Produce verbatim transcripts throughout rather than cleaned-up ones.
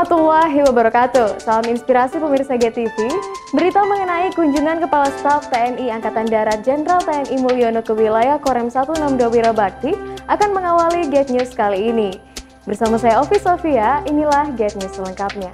warahmatullahi wabarakatuh. Salam inspirasi pemirsa Get T V. Berita mengenai kunjungan Kepala Staf T N I Angkatan Darat Jenderal T N I Mulyono ke wilayah Korem seratus enam puluh dua Wira Bhakti akan mengawali Get News kali ini. Bersama saya Ovi Sofia, inilah Get News selengkapnya.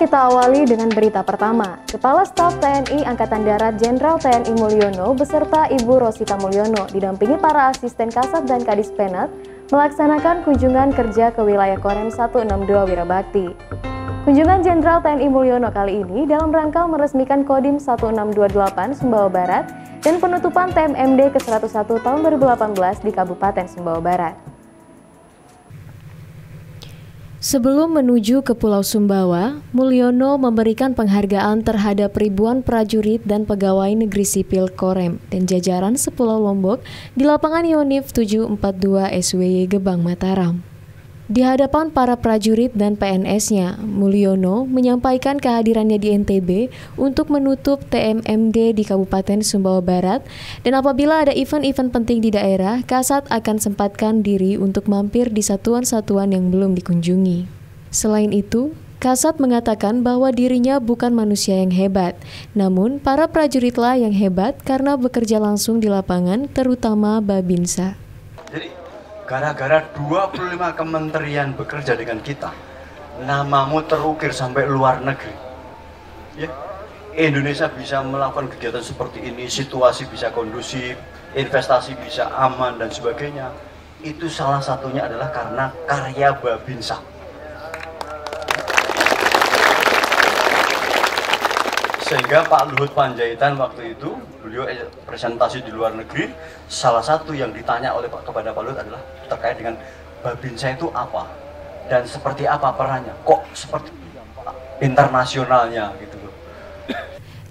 Kita awali dengan berita pertama. Kepala Staf T N I Angkatan Darat Jenderal T N I Mulyono beserta Ibu Rosita Mulyono didampingi para asisten kasat dan kadis penat melaksanakan kunjungan kerja ke wilayah Korem seratus enam puluh dua Wira Bhakti. Kunjungan Jenderal T N I Mulyono kali ini dalam rangka meresmikan Kodim seribu enam ratus dua puluh delapan Sumbawa Barat dan penutupan T M M D ke seratus satu tahun dua ribu delapan belas di Kabupaten Sumbawa Barat. Sebelum menuju ke Pulau Sumbawa, Mulyono memberikan penghargaan terhadap ribuan prajurit dan pegawai negeri sipil Korem dan jajaran sepulau Lombok di lapangan Yonif tujuh empat dua S W Y Gebang Mataram. Di hadapan para prajurit dan P N S-nya, Mulyono menyampaikan kehadirannya di N T B untuk menutup T M M D di Kabupaten Sumbawa Barat, dan apabila ada event-event penting di daerah, Kasat akan sempatkan diri untuk mampir di satuan-satuan yang belum dikunjungi. Selain itu, Kasat mengatakan bahwa dirinya bukan manusia yang hebat, namun para prajuritlah yang hebat karena bekerja langsung di lapangan, terutama Babinsa. Gara-gara dua puluh lima kementerian bekerja dengan kita, namamu terukir sampai luar negeri. Ya, Indonesia bisa melakukan kegiatan seperti ini, situasi bisa kondusif, investasi bisa aman dan sebagainya. Itu salah satunya adalah karena karya Babinsa. Sehingga Pak Luhut Panjaitan waktu itu, beliau presentasi di luar negeri, salah satu yang ditanya oleh Pak kepada Pak Luhut adalah terkait dengan Babinsa itu apa dan seperti apa perannya, kok seperti internasionalnya gitu loh.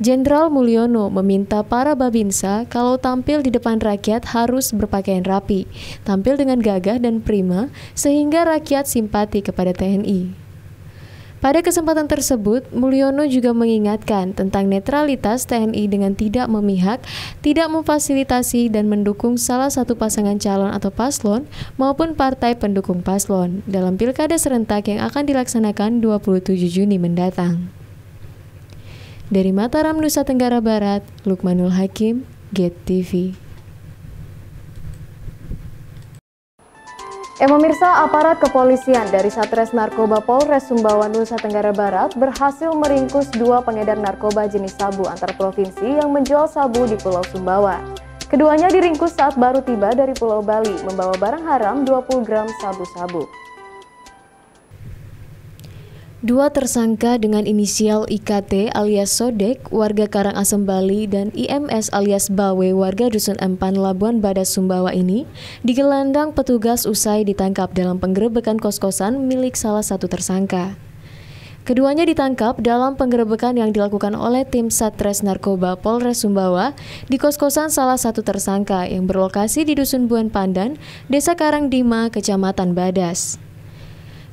Jenderal Mulyono meminta para Babinsa kalau tampil di depan rakyat harus berpakaian rapi, tampil dengan gagah dan prima sehingga rakyat simpati kepada T N I. Pada kesempatan tersebut, Mulyono juga mengingatkan tentang netralitas T N I dengan tidak memihak, tidak memfasilitasi dan mendukung salah satu pasangan calon atau paslon maupun partai pendukung paslon dalam pilkada serentak yang akan dilaksanakan dua puluh tujuh Juni mendatang. Dari Mataram, Nusa Tenggara Barat, Lukmanul Hakim, Get T V. Eh, pemirsa, aparat kepolisian dari Satres Narkoba Polres Sumbawa Nusa Tenggara Barat berhasil meringkus dua pengedar narkoba jenis sabu antar provinsi yang menjual sabu di Pulau Sumbawa. Keduanya diringkus saat baru tiba dari Pulau Bali membawa barang haram dua puluh gram sabu-sabu. Dua tersangka dengan inisial I K T alias Sodek warga Karangasem Bali dan I M S alias Bawe warga Dusun Empan Labuan Badas Sumbawa ini digelandang petugas usai ditangkap dalam penggerebekan kos-kosan milik salah satu tersangka. Keduanya ditangkap dalam penggerebekan yang dilakukan oleh tim Satres Narkoba Polres Sumbawa di kos-kosan salah satu tersangka yang berlokasi di Dusun Buan Pandan, Desa Karangdima, Kecamatan Badas.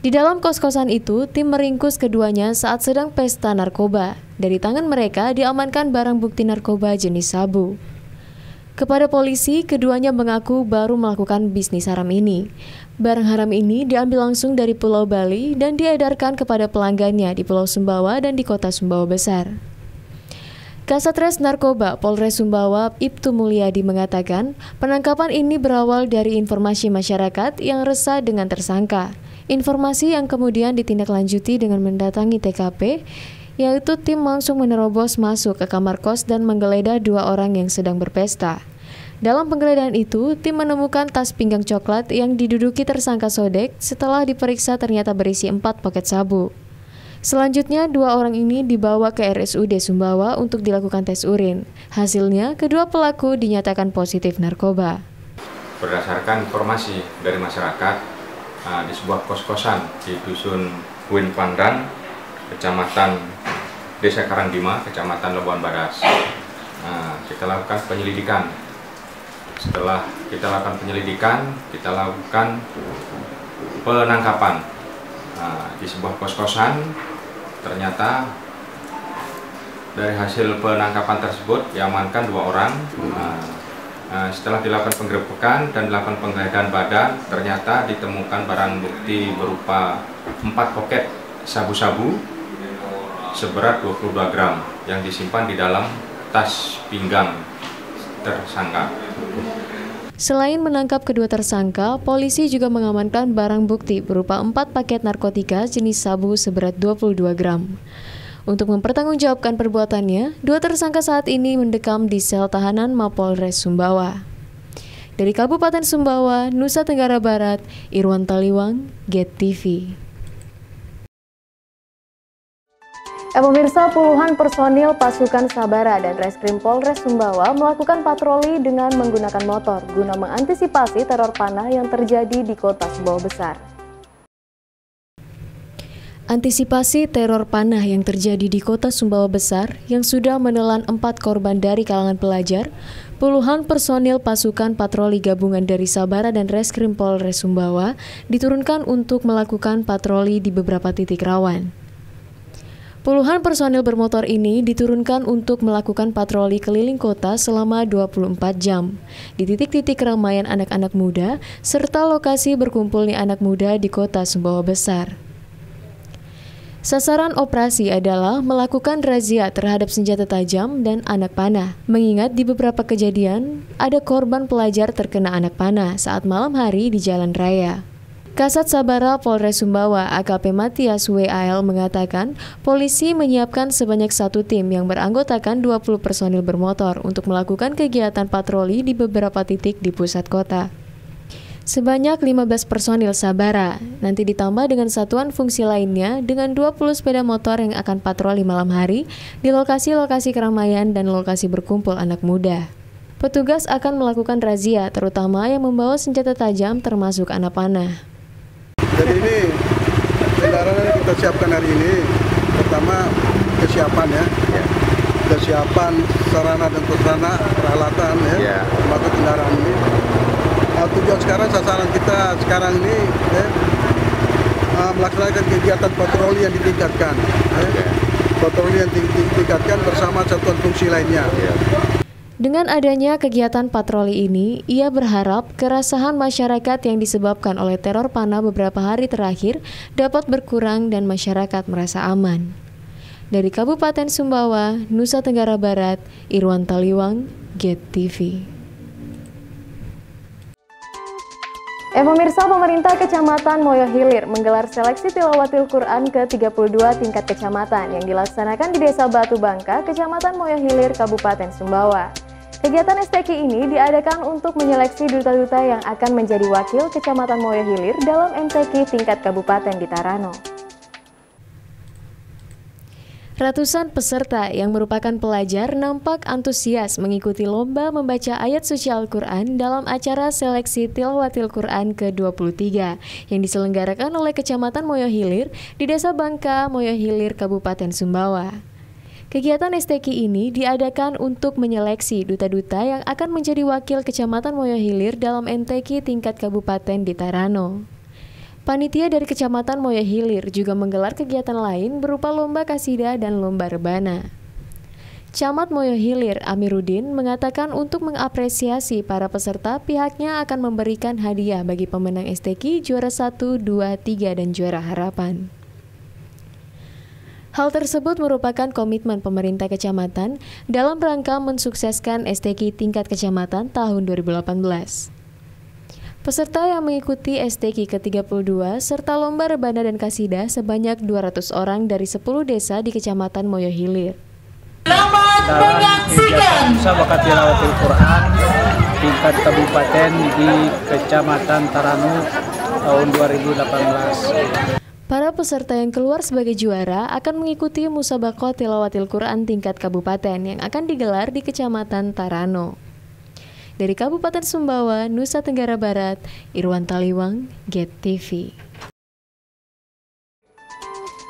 Di dalam kos-kosan itu, tim meringkus keduanya saat sedang pesta narkoba. Dari tangan mereka diamankan barang bukti narkoba jenis sabu. Kepada polisi, keduanya mengaku baru melakukan bisnis haram ini. Barang haram ini diambil langsung dari Pulau Bali dan diedarkan kepada pelanggannya di Pulau Sumbawa dan di Kota Sumbawa Besar. Kasatres Narkoba Polres Sumbawa Iptu Mulyadi mengatakan, penangkapan ini berawal dari informasi masyarakat yang resah dengan tersangka. Informasi yang kemudian ditindaklanjuti dengan mendatangi T K P, yaitu tim langsung menerobos masuk ke kamar kos dan menggeledah dua orang yang sedang berpesta. Dalam penggeledahan itu, tim menemukan tas pinggang coklat yang diduduki tersangka Sodek setelah diperiksa ternyata berisi empat paket sabu. Selanjutnya, dua orang ini dibawa ke R S U D Sumbawa untuk dilakukan tes urin. Hasilnya, kedua pelaku dinyatakan positif narkoba. Berdasarkan informasi dari masyarakat, di sebuah kos-kosan di Dusun Buin Pandan, Kecamatan Desa Karangdima, Kecamatan Labuan Baras. Nah, kita lakukan penyelidikan. Setelah kita lakukan penyelidikan, kita lakukan penangkapan. Nah, di sebuah kos-kosan, ternyata dari hasil penangkapan tersebut diamankan dua orang. Nah, nah, setelah dilakukan penggerebekan dan dilakukan penggeledahan badan, ternyata ditemukan barang bukti berupa empat poket sabu-sabu seberat dua puluh dua gram yang disimpan di dalam tas pinggang tersangka. Selain menangkap kedua tersangka, polisi juga mengamankan barang bukti berupa empat paket narkotika jenis sabu seberat dua puluh dua gram. Untuk mempertanggungjawabkan perbuatannya, dua tersangka saat ini mendekam di sel tahanan Mapolres Sumbawa. Dari Kabupaten Sumbawa, Nusa Tenggara Barat, Irwan Taliwang, Get T V. Ya, pemirsa, puluhan personil pasukan Sabara dan Reskrim Polres Sumbawa melakukan patroli dengan menggunakan motor guna mengantisipasi teror panah yang terjadi di kota Sumbawa Besar. Antisipasi teror panah yang terjadi di kota Sumbawa Besar yang sudah menelan empat korban dari kalangan pelajar, puluhan personil pasukan patroli gabungan dari Sabara dan Reskrim Polres Sumbawa diturunkan untuk melakukan patroli di beberapa titik rawan. Puluhan personil bermotor ini diturunkan untuk melakukan patroli keliling kota selama dua puluh empat jam di titik-titik keramaian anak-anak muda serta lokasi berkumpulnya anak muda di kota Sumbawa Besar. Sasaran operasi adalah melakukan razia terhadap senjata tajam dan anak panah, mengingat di beberapa kejadian ada korban pelajar terkena anak panah saat malam hari di jalan raya. Kasat Sabara Polres Sumbawa A K P Matthias W A L mengatakan polisi menyiapkan sebanyak satu tim yang beranggotakan dua puluh personil bermotor untuk melakukan kegiatan patroli di beberapa titik di pusat kota. Sebanyak lima belas personil Sabara, nanti ditambah dengan satuan fungsi lainnya dengan dua puluh sepeda motor yang akan patroli malam hari di lokasi-lokasi keramaian dan lokasi berkumpul anak muda. Petugas akan melakukan razia, terutama yang membawa senjata tajam termasuk anak panah. Jadi ini kendaraan yang kita siapkan hari ini, pertama kesiapan ya, ya. kesiapan sarana dan prasarana, peralatan ya, ya. termasuk kendaraan ini. Nah, tujuan sekarang, sasaran kita sekarang ini eh, melaksanakan kegiatan patroli yang ditingkatkan, eh. okay. patroli yang ditingkatkan bersama satuan fungsi lainnya. Ya. Dengan adanya kegiatan patroli ini, ia berharap keresahan masyarakat yang disebabkan oleh teror panah beberapa hari terakhir dapat berkurang dan masyarakat merasa aman. Dari Kabupaten Sumbawa, Nusa Tenggara Barat, Irwan Taliwang, Get T V. Eh, pemirsa, pemerintah Kecamatan Moyo Hilir menggelar seleksi tilawatil Quran ke tiga puluh dua tingkat kecamatan yang dilaksanakan di Desa Batu Bangka, Kecamatan Moyo Hilir, Kabupaten Sumbawa. Kegiatan S T Q ini diadakan untuk menyeleksi duta-duta yang akan menjadi wakil Kecamatan Moyo Hilir dalam M T Q tingkat kabupaten di Tarano. Ratusan peserta yang merupakan pelajar nampak antusias mengikuti lomba membaca ayat suci Al-Quran dalam acara seleksi Tilawatil Quran ke dua puluh tiga yang diselenggarakan oleh Kecamatan Moyo Hilir di Desa Bangka, Moyo Hilir, Kabupaten Sumbawa. Kegiatan S T Q ini diadakan untuk menyeleksi duta-duta yang akan menjadi wakil Kecamatan Moyo Hilir dalam M T Q tingkat kabupaten di Tarano. Panitia dari Kecamatan Moyo Hilir juga menggelar kegiatan lain berupa lomba kasidah dan lomba rebana. Camat Moyo Hilir, Amiruddin, mengatakan untuk mengapresiasi para peserta, pihaknya akan memberikan hadiah bagi pemenang S T Q juara satu, dua, tiga, dan juara harapan. Hal tersebut merupakan komitmen pemerintah kecamatan dalam rangka mensukseskan S T Q tingkat kecamatan tahun dua ribu delapan belas. Peserta yang mengikuti S T Q ke tiga puluh dua serta lomba rebana dan kasidah sebanyak dua ratus orang dari sepuluh desa di Kecamatan Moyo Hilir. Selamat menyaksikan Musabaqah Tilawatil Quran tingkat kabupaten di Kecamatan Tarano tahun dua ribu delapan belas. Para peserta yang keluar sebagai juara akan mengikuti Musabaqah Tilawatil Quran tingkat kabupaten yang akan digelar di Kecamatan Tarano. Dari Kabupaten Sumbawa, Nusa Tenggara Barat, Irwan Taliwang, Get T V.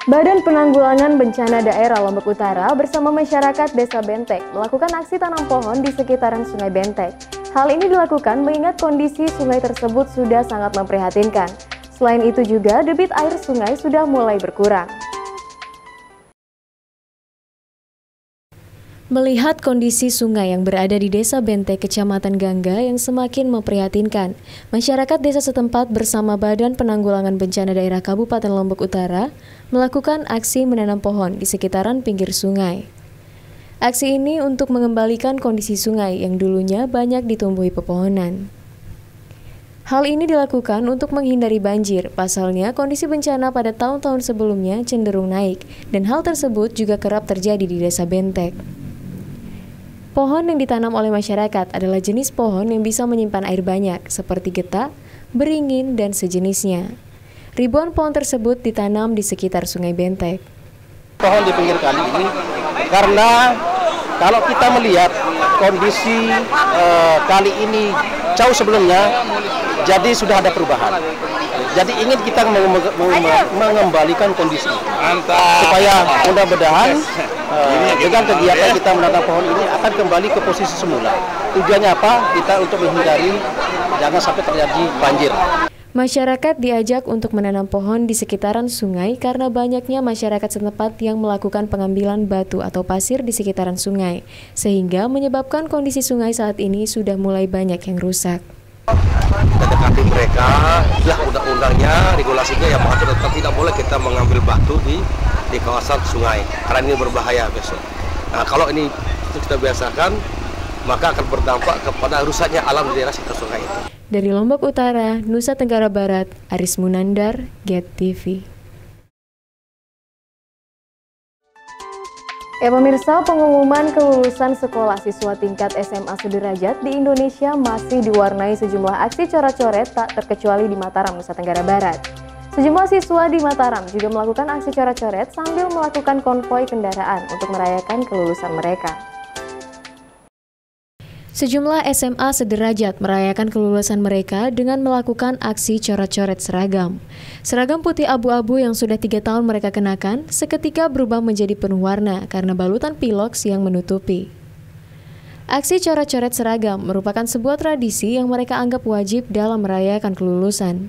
Badan Penanggulangan Bencana Daerah Lombok Utara bersama masyarakat Desa Bentek melakukan aksi tanam pohon di sekitaran Sungai Bentek. Hal ini dilakukan mengingat kondisi sungai tersebut sudah sangat memprihatinkan. Selain itu juga debit air sungai sudah mulai berkurang. Melihat kondisi sungai yang berada di Desa Bentek, Kecamatan Gangga yang semakin memprihatinkan, masyarakat desa setempat bersama Badan Penanggulangan Bencana Daerah Kabupaten Lombok Utara melakukan aksi menanam pohon di sekitaran pinggir sungai. Aksi ini untuk mengembalikan kondisi sungai yang dulunya banyak ditumbuhi pepohonan. Hal ini dilakukan untuk menghindari banjir, pasalnya kondisi bencana pada tahun-tahun sebelumnya cenderung naik, dan hal tersebut juga kerap terjadi di Desa Bentek. Pohon yang ditanam oleh masyarakat adalah jenis pohon yang bisa menyimpan air banyak, seperti getah, beringin, dan sejenisnya. Ribuan pohon tersebut ditanam di sekitar Sungai Bentek. Pohon di pinggir kali ini, karena kalau kita melihat kondisi eh, kali ini jauh sebelumnya, jadi sudah ada perubahan. Jadi ingin kita mengembalikan kondisi supaya mudah-mudahan uh, dengan kegiatan kita menanam pohon ini akan kembali ke posisi semula. Tujuannya apa? Kita untuk menghindari jangan sampai terjadi banjir. Masyarakat diajak untuk menanam pohon di sekitaran sungai karena banyaknya masyarakat setempat yang melakukan pengambilan batu atau pasir di sekitaran sungai, sehingga menyebabkan kondisi sungai saat ini sudah mulai banyak yang rusak. Kita dekati mereka, lah undang-undangnya, regulasinya ya mengatur tentang tidak boleh kita mengambil batu di di kawasan sungai karena ini berbahaya besok. Nah, kalau ini kita biasakan, maka akan berdampak kepada rusaknya alam di daerah sekitar sungai itu. Dari Lombok Utara, Nusa Tenggara Barat, Aris Munandar, Get T V. Ya pemirsa, pengumuman kelulusan sekolah siswa tingkat S M A sederajat di Indonesia masih diwarnai sejumlah aksi coret-coret tak terkecuali di Mataram, Nusa Tenggara Barat. Sejumlah siswa di Mataram juga melakukan aksi coret-coret sambil melakukan konvoi kendaraan untuk merayakan kelulusan mereka. Sejumlah S M A sederajat merayakan kelulusan mereka dengan melakukan aksi coret-coret seragam. Seragam putih abu-abu yang sudah tiga tahun mereka kenakan seketika berubah menjadi penuh warna karena balutan piloks yang menutupi. Aksi coret-coret seragam merupakan sebuah tradisi yang mereka anggap wajib dalam merayakan kelulusan.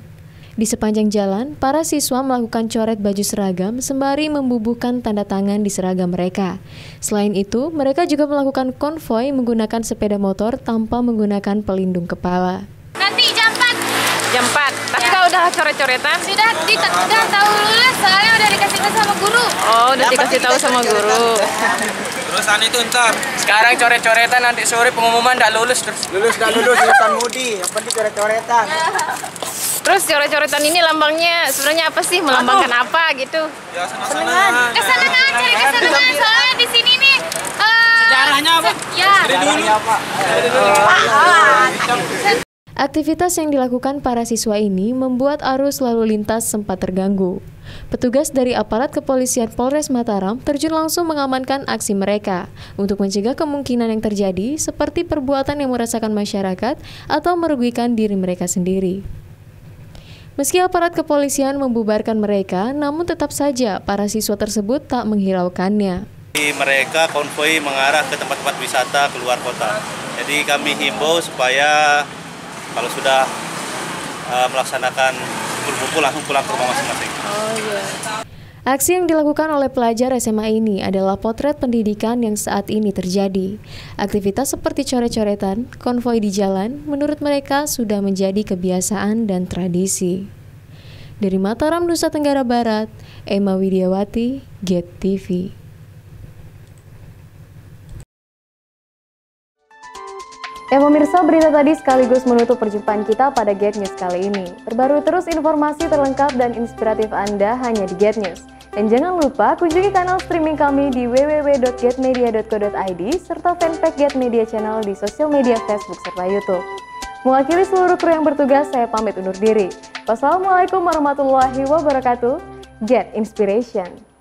Di sepanjang jalan, para siswa melakukan coret baju seragam sembari membubuhkan tanda tangan di seragam mereka. Selain itu, mereka juga melakukan konvoi menggunakan sepeda motor tanpa menggunakan pelindung kepala. Nanti jam empat. jam empat. Tapi ya. Udah coret-coretan? Sudah, udah tahu lulus, soalnya udah dikasih tahu sama guru. Oh, udah dikasih tahu sama guru. Lulusan itu ntar. Sekarang coret-coretan, nanti sore pengumuman nggak lulus terus. Lulus nggak lulus, lulusan mudi, yang penting coret-coretan. Terus coret-coretan ini lambangnya sebenarnya apa sih? Melambangkan Aduh. apa gitu? Ya, senang-senang. Kesenangan, cari kesenangan. Soalnya di sini nih uh, sejarahnya apa? Ya. Sejarahnya apa? Aktivitas yang dilakukan para siswa ini membuat arus lalu lintas sempat terganggu. Petugas dari aparat kepolisian Polres Mataram terjun langsung mengamankan aksi mereka untuk mencegah kemungkinan yang terjadi seperti perbuatan yang merasakan masyarakat atau merugikan diri mereka sendiri. Meski aparat kepolisian membubarkan mereka, namun tetap saja para siswa tersebut tak menghiraukannya. Mereka konvoi mengarah ke tempat-tempat wisata keluar kota. Jadi kami himbau supaya kalau sudah uh, melaksanakan kumpul-kumpul langsung pulang ke rumah masing-masing. Oh, iya. Aksi yang dilakukan oleh pelajar S M A ini adalah potret pendidikan yang saat ini terjadi. Aktivitas seperti coret-coretan, konvoi di jalan, menurut mereka sudah menjadi kebiasaan dan tradisi. Dari Mataram, Nusa Tenggara Barat, Emma Widiawati, Get T V. Ya pemirsa, berita tadi sekaligus menutup perjumpaan kita pada Get News kali ini. Perbarui terus informasi terlengkap dan inspiratif Anda hanya di Get News. Dan jangan lupa kunjungi kanal streaming kami di w w w titik get media titik co titik i d serta fanpage Get Media Channel di sosial media Facebook serta YouTube. Mewakili seluruh kru yang bertugas, saya pamit undur diri. Wassalamualaikum warahmatullahi wabarakatuh. Get Inspiration.